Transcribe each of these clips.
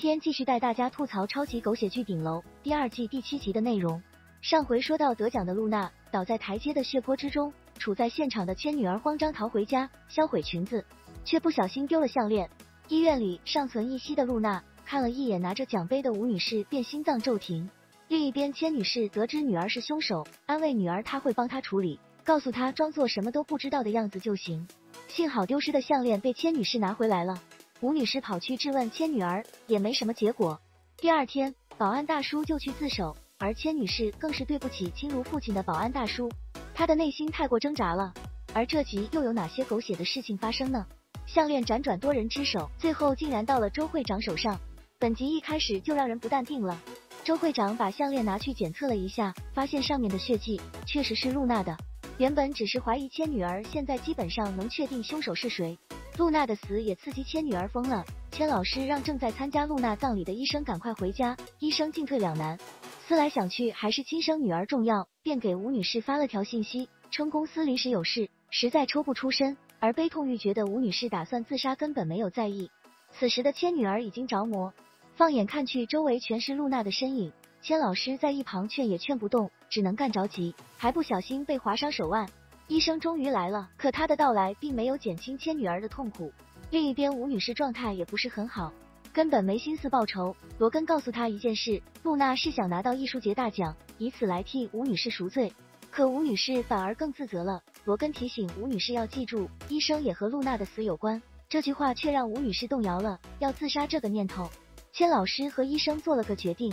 今天继续带大家吐槽超级狗血剧《顶楼》第二季第7集的内容。上回说到得奖的露娜倒在台阶的血泊之中，处在现场的千女儿慌张逃回家，销毁裙子，却不小心丢了项链。医院里尚存一息的露娜看了一眼拿着奖杯的吴女士，便心脏骤停。另一边，千女士得知女儿是凶手，安慰女儿她会帮她处理，告诉她装作什么都不知道的样子就行。幸好丢失的项链被千女士拿回来了。吴女士跑去质问千女儿，也没什么结果。第二天，保安大叔就去自首，而千女士更是对不起亲如父亲的保安大叔，她的内心太过挣扎了。而这集又有哪些狗血的事情发生呢？项链辗转多人之手，最后竟然到了周会长手上。本集一开始就让人不淡定了。周会长把项链拿去检测了一下，发现上面的血迹确实是露娜的。原本只是怀疑千女儿，现在基本上能确定凶手是谁。露娜的死也刺激千女儿疯了。千老师让正在参加露娜葬礼的医生赶快回家，医生进退两难。思来想去，还是亲生女儿重要，便给吴女士发了条信息，称公司临时有事，实在抽不出身。而悲痛欲绝的吴女士打算自杀，根本没有在意。此时的千女儿已经着魔。放眼看去，周围全是露娜的身影，千老师在一旁劝也劝不动，只能干着急，还不小心被划伤手腕。医生终于来了，可他的到来并没有减轻千女儿的痛苦。另一边，吴女士状态也不是很好，根本没心思报仇。罗根告诉她一件事，露娜是想拿到艺术节大奖，以此来替吴女士赎罪。可吴女士反而更自责了。罗根提醒吴女士要记住，医生也和露娜的死有关。这句话却让吴女士动摇了要自杀这个念头。千老师和医生做了个决定，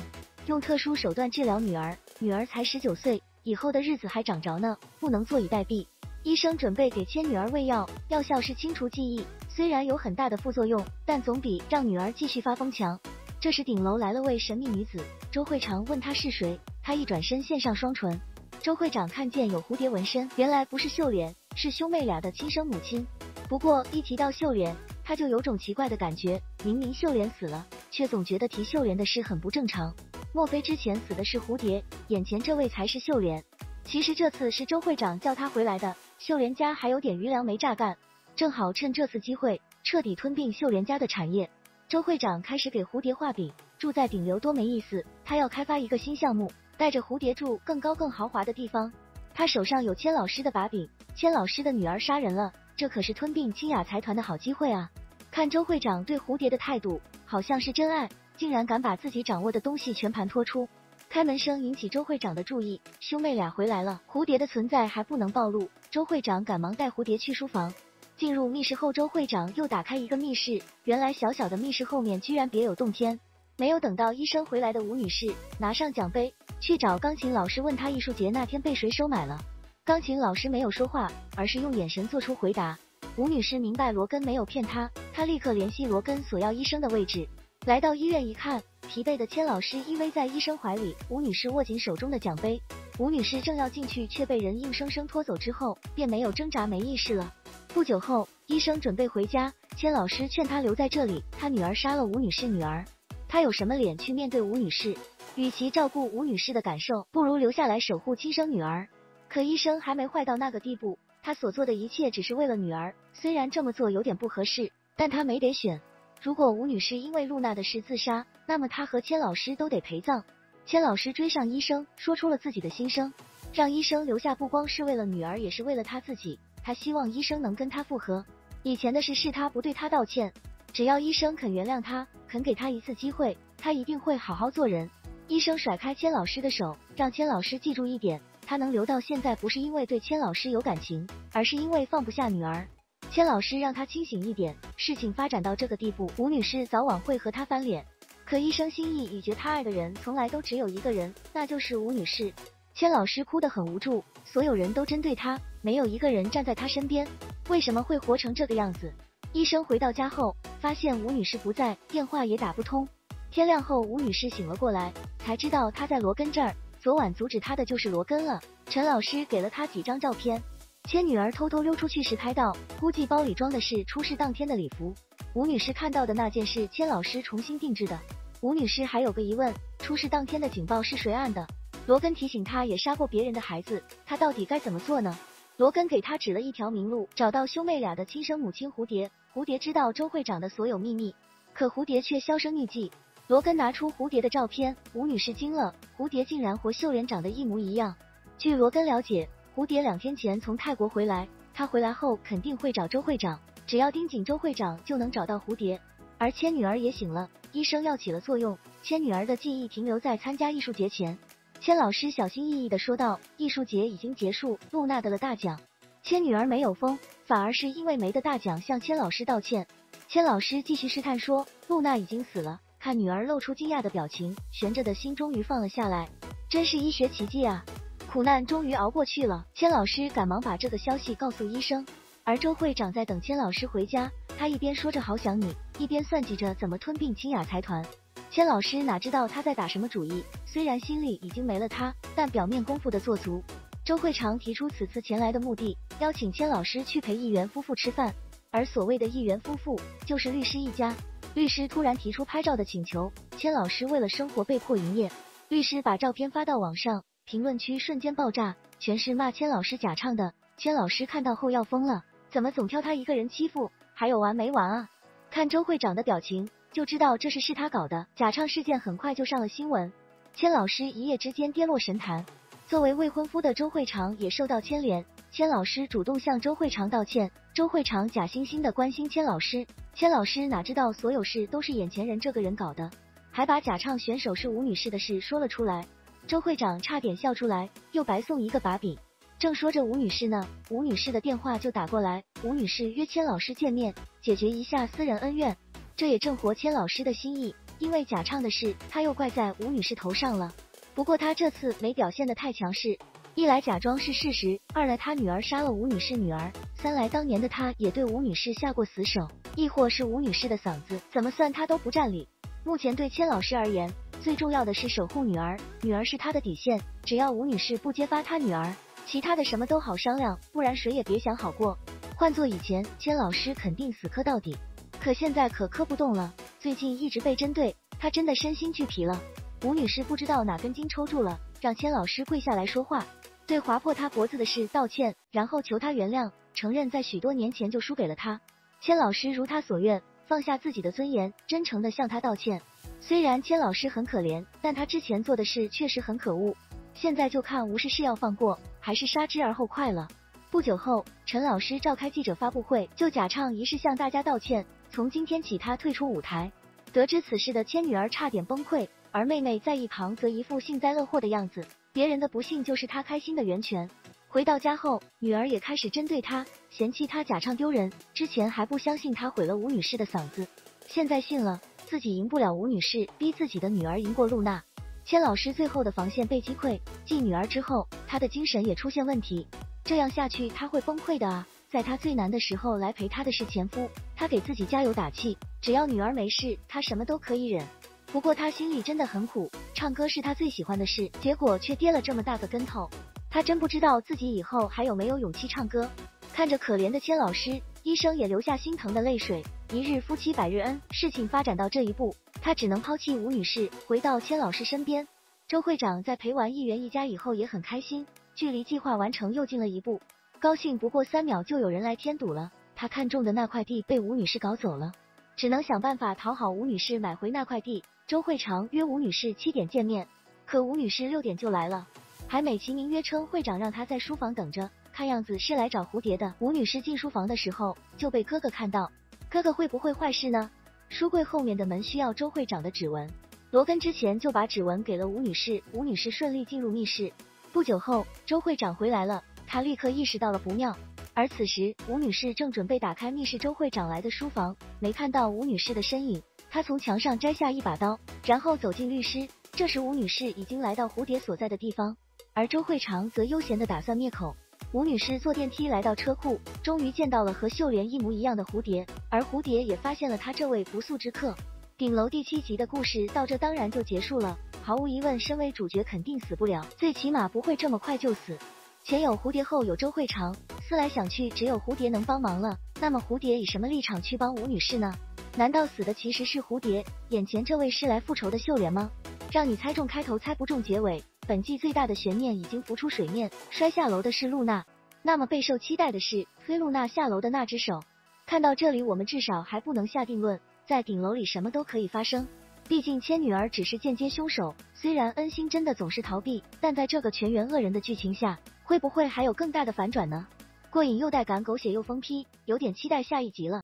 用特殊手段治疗女儿，女儿才19岁，以后的日子还长着呢，不能坐以待毙。医生准备给千女儿喂药，药效是清除记忆，虽然有很大的副作用，但总比让女儿继续发疯强。这时顶楼来了位神秘女子，周会长问她是谁，她一转身献上双唇。周会长看见有蝴蝶纹身，原来不是秀莲，是兄妹俩的亲生母亲。不过一提到秀莲，他就有种奇怪的感觉，明明秀莲死了，却总觉得提秀莲的事很不正常。莫非之前死的是蝴蝶，眼前这位才是秀莲？其实这次是周会长叫他回来的，秀莲家还有点余粮没榨干，正好趁这次机会彻底吞并秀莲家的产业。周会长开始给蝴蝶画饼，住在顶流多没意思，他要开发一个新项目，带着蝴蝶住更高更豪华的地方。他手上有千老师的把柄，千老师的女儿杀人了，这可是吞并清雅财团的好机会啊！看周会长对蝴蝶的态度，好像是真爱，竟然敢把自己掌握的东西全盘托出。开门声引起周会长的注意，兄妹俩回来了，蝴蝶的存在还不能暴露。周会长赶忙带蝴蝶去书房。进入密室后，周会长又打开一个密室，原来小小的密室后面居然别有洞天。没有等到医生回来的吴女士拿上奖杯去找钢琴老师，问他艺术节那天被谁收买了。钢琴老师没有说话，而是用眼神做出回答。吴女士明白罗根没有骗她，她立刻联系罗根索要医生的位置。来到医院一看，疲惫的千老师依偎在医生怀里，吴女士握紧手中的奖杯。吴女士正要进去，却被人硬生生拖走，之后便没有挣扎，没意识了。不久后，医生准备回家，千老师劝她留在这里，她女儿杀了吴女士女儿，她有什么脸去面对吴女士？与其照顾吴女士的感受，不如留下来守护亲生女儿。可医生还没坏到那个地步，他所做的一切只是为了女儿，虽然这么做有点不合适，但他没得选。如果吴女士因为露娜的事自杀，那么他和千老师都得陪葬。千老师追上医生，说出了自己的心声，让医生留下不光是为了女儿，也是为了他自己。他希望医生能跟他复合，以前的事是他不对他道歉，只要医生肯原谅他，肯给他一次机会，他一定会好好做人。医生甩开千老师的手，让千老师记住一点，他能留到现在不是因为对千老师有感情，而是因为放不下女儿。千老师让他清醒一点，事情发展到这个地步，吴女士早晚会和他翻脸。可医生心意已决，他爱的人从来都只有一个人，那就是吴女士。千老师哭得很无助，所有人都针对他，没有一个人站在他身边，为什么会活成这个样子？医生回到家后，发现吴女士不在，电话也打不通。天亮后，吴女士醒了过来，才知道她在罗根这儿，昨晚阻止她的就是罗根了。陈老师给了她几张照片，千女儿偷偷溜出去时拍到，估计包里装的是出事当天的礼服。吴女士看到的那件是千老师重新定制的。吴女士还有个疑问，出事当天的警报是谁按的？罗根提醒她也杀过别人的孩子，她到底该怎么做呢？罗根给她指了一条明路，找到兄妹俩的亲生母亲蝴蝶。蝴蝶知道周会长的所有秘密，可蝴蝶却销声匿迹。罗根拿出蝴蝶的照片，吴女士惊了，蝴蝶竟然和秀莲长得一模一样。据罗根了解，蝴蝶2天前从泰国回来，她回来后肯定会找周会长，只要盯紧周会长就能找到蝴蝶。而千女儿也醒了，医生药起了作用，千女儿的记忆停留在参加艺术节前。千老师小心翼翼地说道，艺术节已经结束，露娜得了大奖。千女儿没有疯，反而是因为没得大奖向千老师道歉。千老师继续试探说，露娜已经死了。看女儿露出惊讶的表情，悬着的心终于放了下来，真是医学奇迹啊！苦难终于熬过去了。千老师赶忙把这个消息告诉医生，而周会长在等千老师回家，他一边说着好想你，一边算计着怎么吞并清雅财团。千老师哪知道他在打什么主意，虽然心里已经没了他，但表面功夫的做足。周会长提出此次前来的目的，邀请千老师去陪议员夫妇吃饭，而所谓的议员夫妇就是律师一家。律师突然提出拍照的请求，千老师为了生活被迫营业。律师把照片发到网上，评论区瞬间爆炸，全是骂千老师假唱的。千老师看到后要疯了，怎么总挑他一个人欺负，还有完没完啊？看周会长的表情就知道这是他搞的。假唱事件很快就上了新闻，千老师一夜之间跌落神坛。作为未婚夫的周会长也受到牵连，千老师主动向周会长道歉，周会长假惺惺的关心千老师。千老师哪知道所有事都是眼前人这个人搞的，还把假唱选手是吴女士的事说了出来，周会长差点笑出来，又白送一个把柄。正说着吴女士呢，吴女士的电话就打过来，吴女士约千老师见面，解决一下私人恩怨。这也正合千老师的心意，因为假唱的事他又怪在吴女士头上了。不过他这次没表现得太强势，一来假装是事实，二来他女儿杀了吴女士女儿，三来当年的他也对吴女士下过死手，亦或是吴女士的嗓子怎么算他都不占理。目前对千老师而言，最重要的是守护女儿，女儿是他的底线，只要吴女士不揭发他女儿，其他的什么都好商量，不然谁也别想好过。换做以前，千老师肯定死磕到底，可现在可磕不动了，最近一直被针对，他真的身心俱疲了。吴女士不知道哪根筋抽住了，让千老师跪下来说话，对划破他脖子的事道歉，然后求他原谅，承认在许多年前就输给了他。千老师如他所愿，放下自己的尊严，真诚地向他道歉。虽然千老师很可怜，但他之前做的事确实很可恶，现在就看无视是要放过，还是杀之而后快了。不久后，陈老师召开记者发布会，就假唱一事向大家道歉，从今天起他退出舞台。得知此事的千女儿差点崩溃，而妹妹在一旁则一副幸灾乐祸的样子。别人的不幸就是他开心的源泉。回到家后，女儿也开始针对他，嫌弃他假唱丢人，之前还不相信他毁了吴女士的嗓子，现在信了，自己赢不了吴女士，逼自己的女儿赢过露娜。千老师最后的防线被击溃，继女儿之后，他的精神也出现问题，这样下去他会崩溃的啊！在他最难的时候来陪他的是前夫，他给自己加油打气，只要女儿没事，他什么都可以忍。不过他心里真的很苦，唱歌是他最喜欢的事，结果却跌了这么大个跟头，他真不知道自己以后还有没有勇气唱歌。看着可怜的千老师，医生也流下心疼的泪水。一日夫妻百日恩，事情发展到这一步，他只能抛弃吴女士，回到千老师身边。周会长在陪完议员一家以后也很开心，距离计划完成又近了一步，高兴不过3秒就有人来添堵了，他看中的那块地被吴女士搞走了，只能想办法讨好吴女士买回那块地。周会长约吴女士7点见面，可吴女士6点就来了，还美其名曰称会长让她在书房等着，看样子是来找蝴蝶的。吴女士进书房的时候就被哥哥看到，哥哥会不会坏事呢？书柜后面的门需要周会长的指纹，罗根之前就把指纹给了吴女士，吴女士顺利进入密室。不久后，周会长回来了，他立刻意识到了不妙，而此时吴女士正准备打开密室周会长来的书房，没看到吴女士的身影。他从墙上摘下一把刀，然后走进律师。这时吴女士已经来到蝴蝶所在的地方，而周会长则悠闲地打算灭口。吴女士坐电梯来到车库，终于见到了和秀莲一模一样的蝴蝶，而蝴蝶也发现了她这位不速之客。顶楼第7集的故事到这当然就结束了，毫无疑问，身为主角肯定死不了，最起码不会这么快就死。前有蝴蝶，后有周会长，思来想去，只有蝴蝶能帮忙了。那么蝴蝶以什么立场去帮吴女士呢？难道死的其实是蝴蝶，眼前这位是来复仇的秀莲吗？让你猜中开头猜不中结尾，本季最大的悬念已经浮出水面，摔下楼的是露娜，那么备受期待的是推露娜下楼的那只手。看到这里，我们至少还不能下定论，在顶楼里什么都可以发生。毕竟千女儿只是间接凶手，虽然恩星真的总是逃避，但在这个全员恶人的剧情下，会不会还有更大的反转呢？过瘾又带感，狗血又疯批，有点期待下一集了。